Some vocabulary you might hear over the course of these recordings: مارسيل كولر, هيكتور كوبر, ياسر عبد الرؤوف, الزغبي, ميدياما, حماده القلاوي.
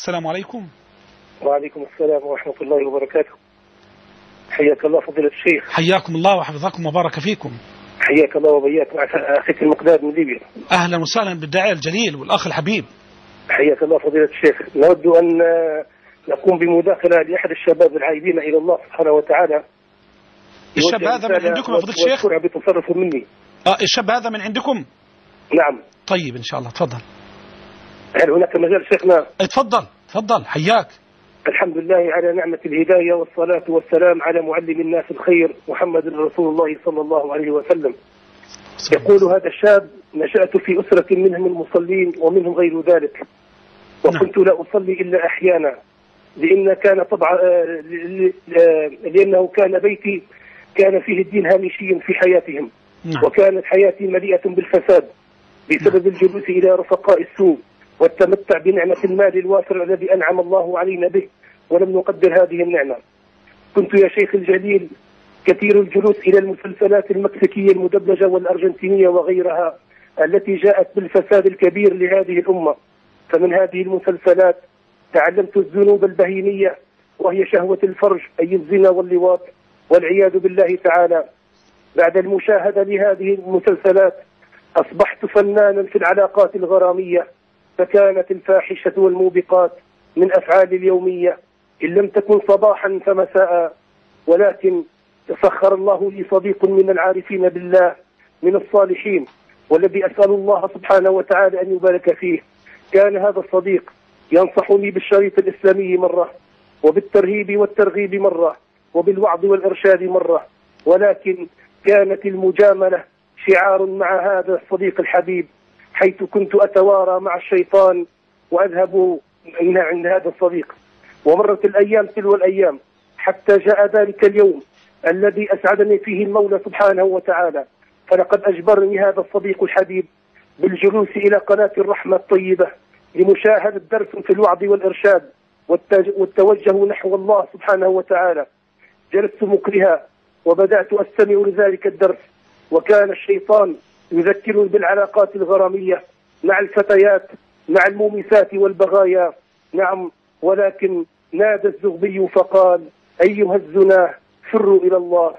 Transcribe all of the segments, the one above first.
السلام عليكم. وعليكم السلام ورحمة الله وبركاته. حياك الله فضيلة الشيخ. حياكم الله وحفظكم وبارك فيكم. حياك الله وبياك أخيك المقداد من ليبيا. أهلا وسهلا بالداعي الجليل والأخ الحبيب. حياك الله فضيلة الشيخ. نود أن نقوم بمداخلة لأحد الشباب العائدين إلى الله سبحانه وتعالى. الشاب هذا من عندكم يا فضيلة الشيخ؟ بتصرفه مني. الشاب هذا من عندكم؟ نعم. طيب إن شاء الله تفضل. هل هناك مجال شيخنا؟ اتفضل تفضل حياك. الحمد لله على نعمة الهداية والصلاة والسلام على معلم الناس الخير محمد رسول الله صلى الله عليه وسلم. يقول هذا الشاب: نشأت في أسرة منهم المصلين ومنهم غير ذلك، وكنت لا أصلي إلا أحيانا، لأنه كان بيتي كان فيه الدين هامشيا في حياتهم، وكانت حياتي مليئة بالفساد بسبب الجلوس إلى رفقاء السوء والتمتع بنعمة المال الوافر الذي أنعم الله علينا به ولم نقدر هذه النعمة. كنت يا شيخ الجليل كثير الجلوس إلى المسلسلات المكسيكية المدبلجة والأرجنتينية وغيرها التي جاءت بالفساد الكبير لهذه الأمة، فمن هذه المسلسلات تعلمت الذنوب البهيمية وهي شهوة الفرج أي الزنا واللواط والعياذ بالله تعالى. بعد المشاهدة لهذه المسلسلات أصبحت فنانا في العلاقات الغرامية، فكانت الفاحشة والموبقات من أفعالي اليومية إن لم تكن صباحا فمساء. ولكن سخر الله لي صديق من العارفين بالله من الصالحين والذي أسأل الله سبحانه وتعالى أن يبارك فيه. كان هذا الصديق ينصحني بالشريط الإسلامي مرة، وبالترهيب والترغيب مرة، وبالوعظ والإرشاد مرة، ولكن كانت المجاملة شعار مع هذا الصديق الحبيب، حيث كنت أتوارى مع الشيطان وأذهب من عند هذا الصديق. ومرت الأيام تلو الأيام حتى جاء ذلك اليوم الذي أسعدني فيه المولى سبحانه وتعالى، فلقد أجبرني هذا الصديق الحبيب بالجلوس إلى قناة الرحمة الطيبة لمشاهدة درس في الوعظ والإرشاد والتوجه نحو الله سبحانه وتعالى. جلست مكرها وبدأت أستمع لذلك الدرس، وكان الشيطان يذكرني بالعلاقات الغرامية مع الفتيات مع المومسات والبغايا. نعم، ولكن نادى الزغبي فقال: أيها الزناه فروا إلى الله.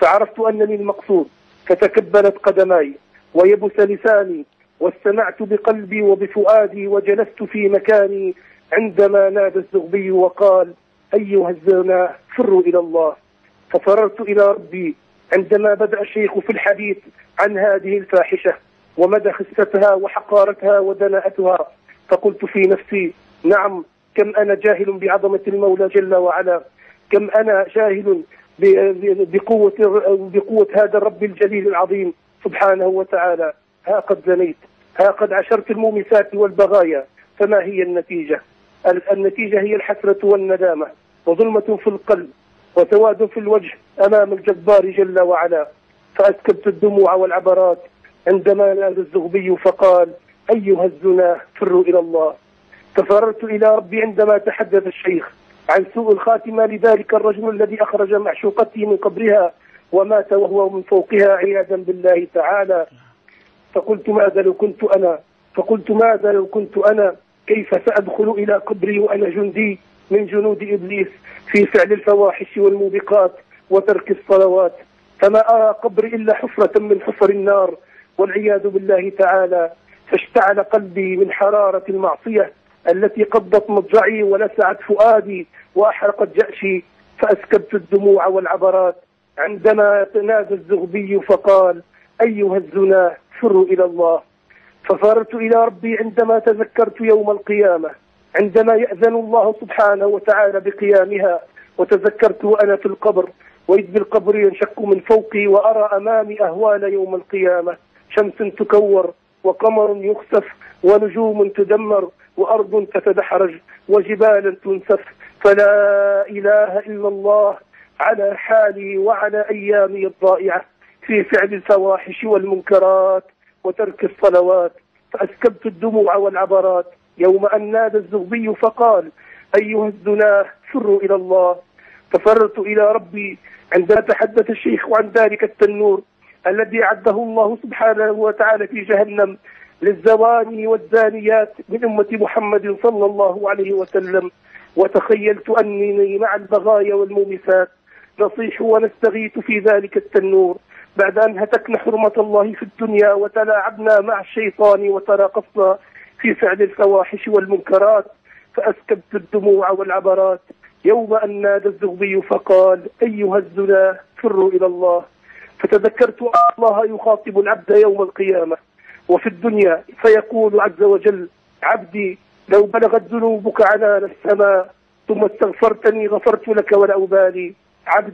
فعرفت أنني المقصود، فتكبلت قدماي ويبس لساني، واستمعت بقلبي وبفؤادي، وجلست في مكاني عندما نادى الزغبي وقال: أيها الزناه فروا إلى الله. ففررت إلى ربي عندما بدأ الشيخ في الحديث عن هذه الفاحشة ومدى خستها وحقارتها ودناءتها، فقلت في نفسي: نعم، كم أنا جاهل بعظمة المولى جل وعلا، كم أنا جاهل بقوة هذا الرب الجليل العظيم سبحانه وتعالى. ها قد زنيت، ها قد عشرت المومسات والبغايا، فما هي النتيجة؟ النتيجة هي الحسرة والندامة، وظلمة في القلب، وسواد في الوجه أمام الجبار جل وعلا. فأسكبت الدموع والعبرات عندما نادى الزغبي فقال: أيها الزناه فروا إلى الله. تفررت إلى ربي عندما تحدث الشيخ عن سوء الخاتمة لذلك الرجل الذي أخرج معشوقته من قبرها ومات وهو من فوقها عياذا بالله تعالى. فقلت: ماذا لو كنت أنا، كيف سأدخل إلى قبري وأنا جندي من جنود إبليس في فعل الفواحش والموبقات وترك الصلوات؟ فما أرى قبري إلا حفرة من حفر النار والعياذ بالله تعالى. فاشتعل قلبي من حرارة المعصية التي قضت مضجعي ولسعت فؤادي وأحرقت جأشي. فأسكبت الدموع والعبرات عندما نادى الزغبي فقال: أيها الزناه فروا إلى الله. ففارت إلى ربي عندما تذكرت يوم القيامة عندما يأذن الله سبحانه وتعالى بقيامها، وتذكرت وأنا في القبر وإذ بالقبر ينشق من فوقي، وأرى أمامي أهوال يوم القيامة: شمس تكور، وقمر يخسف، ونجوم تدمر، وأرض تتدحرج، وجبال تنسف. فلا إله إلا الله على حالي وعلى أيامي الضائعة في فعل الفواحش والمنكرات وترك الصلوات. فأسكبت الدموع والعبرات يوم أن نادى الزغبي فقال: أيها الزناه فروا إلى الله. تفررت إلى ربي عندما تحدث الشيخ عن ذلك التنور الذي أعده الله سبحانه وتعالى في جهنم للزواني والزانيات من أمة محمد صلى الله عليه وسلم، وتخيلت أنني مع البغايا والمومسات نصيح ونستغيث في ذلك التنور بعد أن هتكنا حرمة الله في الدنيا وتلاعبنا مع الشيطان وتراقصنا في فعل الفواحش والمنكرات، فأسكبت الدموع والعبرات يوم أن نادى الزغبي فقال: أيها الزنا فروا إلى الله. فتذكرت أن الله يخاطب العبد يوم القيامة وفي الدنيا فيقول عز وجل: عبدي لو بلغت ذنوبك عنان السماء ثم استغفرتني غفرت لك ولا أبالي. عبدي